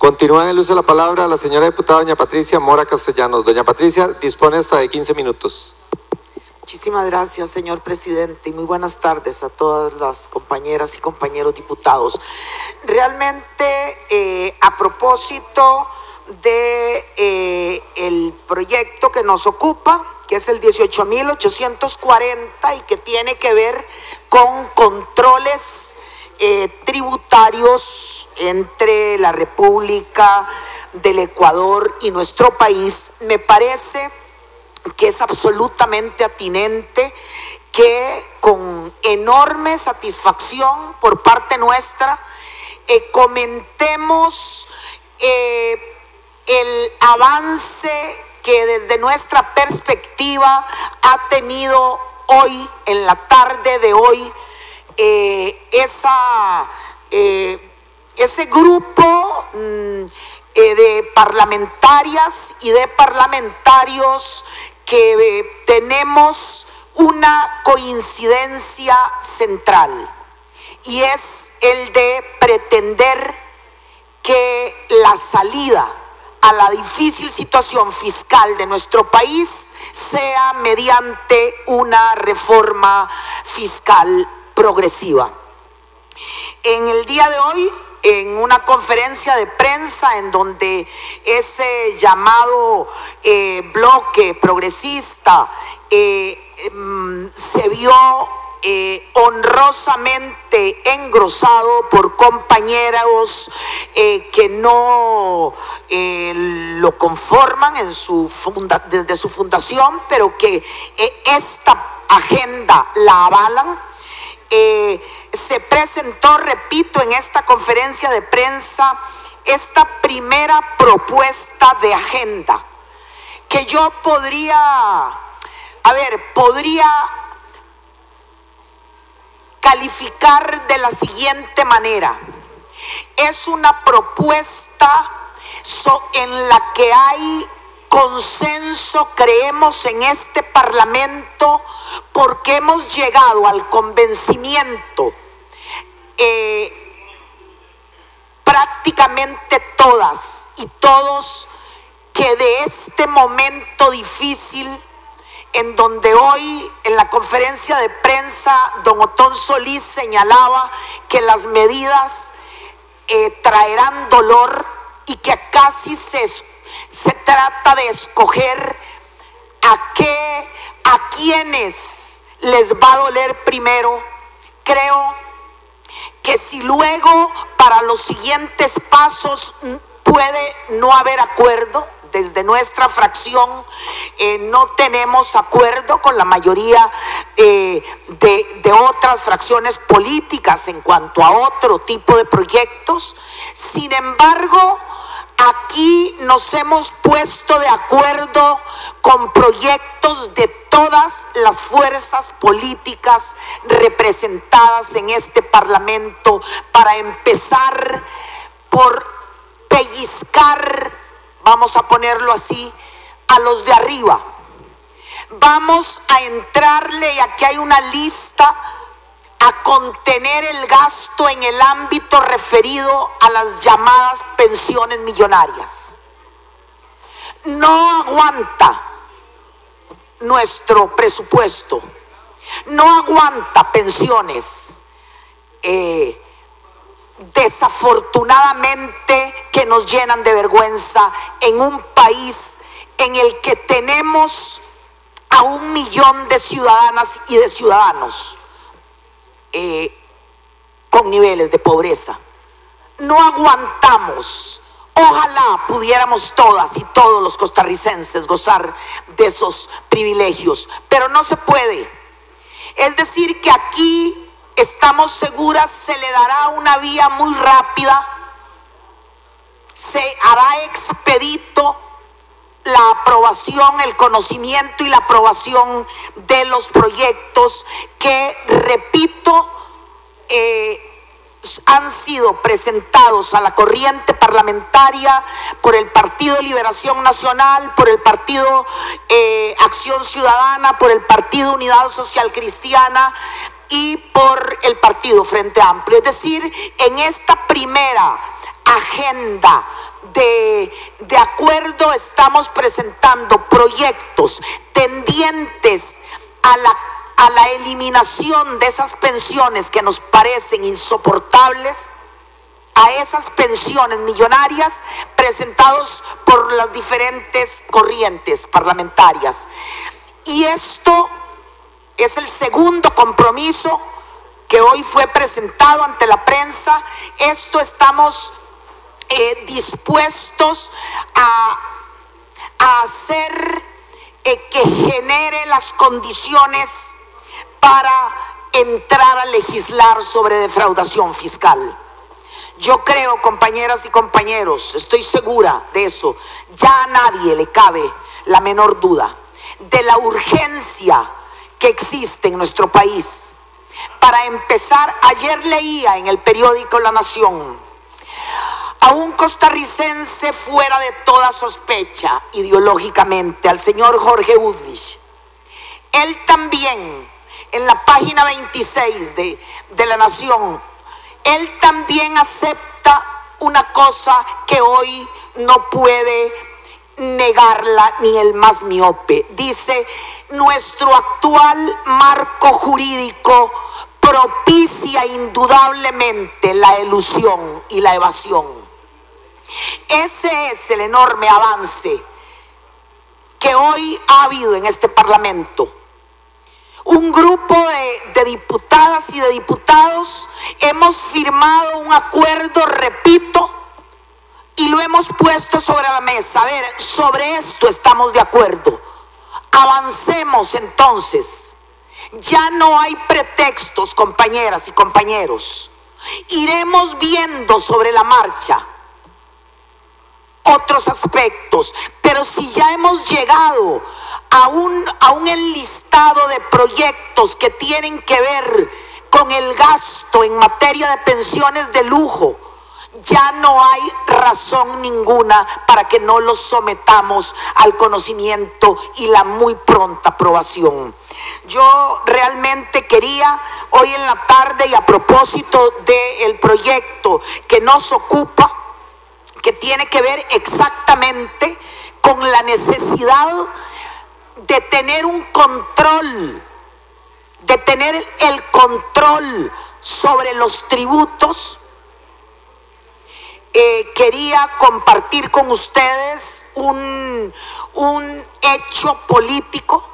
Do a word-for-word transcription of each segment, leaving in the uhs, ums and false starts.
Continúa en el uso de la palabra la señora diputada doña Patricia Mora Castellanos. Doña Patricia, dispone hasta de quince minutos. Muchísimas gracias, señor presidente, y muy buenas tardes a todas las compañeras y compañeros diputados. Realmente, eh, a propósito de eh, el proyecto que nos ocupa, que es el dieciocho mil ochocientos cuarenta y que tiene que ver con controles Eh, tributarios entre la República del Ecuador y nuestro país, me parece que es absolutamente atinente que con enorme satisfacción por parte nuestra eh, comentemos eh, el avance que desde nuestra perspectiva ha tenido hoy, en la tarde de hoy, Eh, esa, eh, ese grupo mm, eh, de parlamentarias y de parlamentarios que eh, tenemos una coincidencia central, y es el de pretender que la salida a la difícil situación fiscal de nuestro país sea mediante una reforma fiscal progresiva. En el día de hoy, en una conferencia de prensa en donde ese llamado eh, bloque progresista eh, se vio eh, honrosamente engrosado por compañeros eh, que no eh, lo conforman en su funda, desde su fundación, pero que eh, esta agenda la avalan. Eh, se presentó, repito, en esta conferencia de prensa esta primera propuesta de agenda que yo podría, a ver, podría calificar de la siguiente manera: es una propuesta en la que hay consenso, creemos, en este Parlamento, porque hemos llegado al convencimiento eh, prácticamente todas y todos que de este momento difícil, en donde hoy en la conferencia de prensa don Ottón Solís señalaba que las medidas eh, traerán dolor y que casi se escuchan. Se trata de escoger a qué, a quienes les va a doler primero. Creo que si luego para los siguientes pasos puede no haber acuerdo, desde nuestra fracción eh, no tenemos acuerdo con la mayoría eh, de, de otras fracciones políticas en cuanto a otro tipo de proyectos. Sin embargo, aquí nos hemos puesto de acuerdo con proyectos de todas las fuerzas políticas representadas en este Parlamento, para empezar por pellizcar, vamos a ponerlo así, a los de arriba. Vamos a entrarle, y aquí hay una lista, a contener el gasto en el ámbito referido a las llamadas pensiones millonarias. No aguanta nuestro presupuesto, no aguanta pensiones. Eh, desafortunadamente que nos llenan de vergüenza en un país en el que tenemos a un millón de ciudadanas y de ciudadanos Eh, con niveles de pobreza. No aguantamos. Ojalá pudiéramos todas y todos los costarricenses gozar de esos privilegios, pero no se puede. Es decir, que aquí estamos seguras se le dará una vía muy rápida, se hará expedito la aprobación, el conocimiento y la aprobación de los proyectos que, repito, eh, han sido presentados a la corriente parlamentaria por el Partido Liberación Nacional, por el Partido eh, Acción Ciudadana, por el Partido Unidad Social Cristiana y por el Partido Frente Amplio. Es decir, en esta primera agenda de, de acuerdo estamos presentando proyectos tendientes a la, a la eliminación de esas pensiones que nos parecen insoportables, a esas pensiones millonarias presentados por las diferentes corrientes parlamentarias. Y esto es el segundo compromiso que hoy fue presentado ante la prensa. Esto estamos eh, dispuestos a, a hacer eh, que genere las condiciones para entrar a legislar sobre defraudación fiscal. Yo creo, compañeras y compañeros, estoy segura de eso, ya a nadie le cabe la menor duda de la urgencia que existe en nuestro país. Para empezar, ayer leía en el periódico La Nación a un costarricense fuera de toda sospecha ideológicamente, al señor Jorge Udlich. Él también, en la página veintiséis de, de La Nación, él también acepta una cosa que hoy no puede negarla ni el más miope. Dice: nuestro actual marco jurídico propicia indudablemente la elusión y la evasión. Ese es el enorme avance que hoy ha habido en este Parlamento. Un grupo de, de diputadas y de diputados hemos firmado un acuerdo, repito, y lo hemos puesto sobre la mesa. A ver, sobre esto estamos de acuerdo. Avancemos entonces. Ya no hay pretextos, compañeras y compañeros. Iremos viendo sobre la marcha otros aspectos, pero si ya hemos llegado a un, a un enlistado de proyectos que tienen que ver con el gasto en materia de pensiones de lujo, ya no hay razón ninguna para que no los sometamos al conocimiento y la muy pronta aprobación. Yo realmente quería hoy en la tarde, y a propósito del proyecto que nos ocupa, que tiene que ver exactamente con la necesidad de tener un control, de tener el control sobre los tributos, Eh, quería compartir con ustedes un, un hecho político,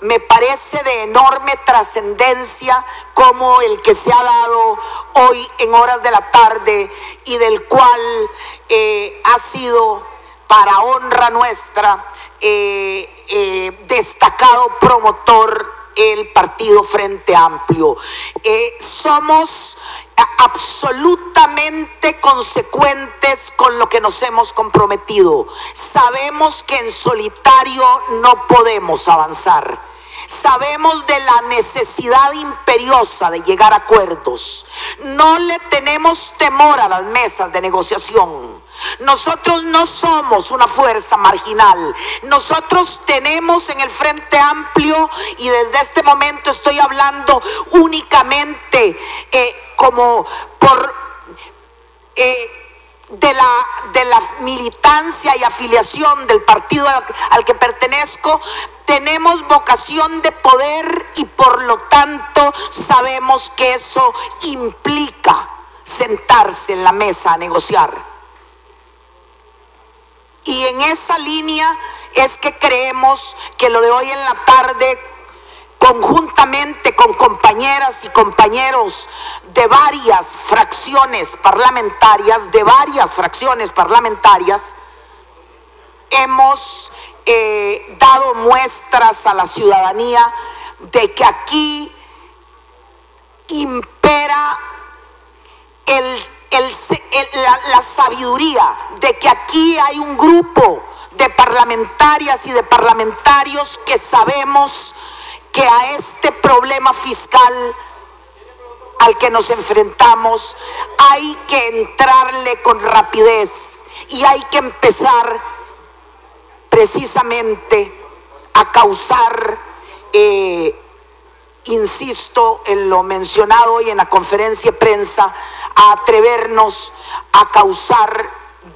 me parece de enorme trascendencia, como el que se ha dado hoy en horas de la tarde, y del cual eh, ha sido, para honra nuestra, eh, eh, destacado promotor el Partido Frente Amplio. Eh, somos absolutamente consecuentes con lo que nos hemos comprometido. Sabemos que en solitario no podemos avanzar. Sabemos de la necesidad imperiosa de llegar a acuerdos. No le tenemos temor a las mesas de negociación. Nosotros no somos una fuerza marginal. Nosotros tenemos en el Frente Amplio, y desde este momento estoy hablando únicamente eh, como por eh, de la, de la militancia y afiliación del partido al, al que pertenezco, tenemos vocación de poder, y por lo tanto sabemos que eso implica sentarse en la mesa a negociar. Y en esa línea es que creemos que lo de hoy en la tarde, conjuntamente con compañeras y compañeros de varias fracciones parlamentarias, de varias fracciones parlamentarias, hemos eh, dado muestras a la ciudadanía de que aquí impera el El, el, la, la sabiduría, de que aquí hay un grupo de parlamentarias y de parlamentarios que sabemos que a este problema fiscal al que nos enfrentamos hay que entrarle con rapidez, y hay que empezar precisamente a causar, eh, insisto en lo mencionado hoy en la conferencia de prensa, a atrevernos a causar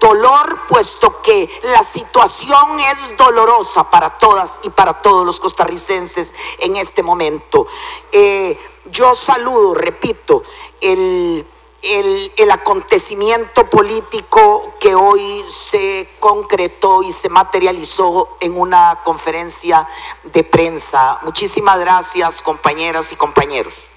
dolor, puesto que la situación es dolorosa para todas y para todos los costarricenses en este momento. Eh, yo saludo, repito, el... El, el acontecimiento político que hoy se concretó y se materializó en una conferencia de prensa. Muchísimas gracias, compañeras y compañeros.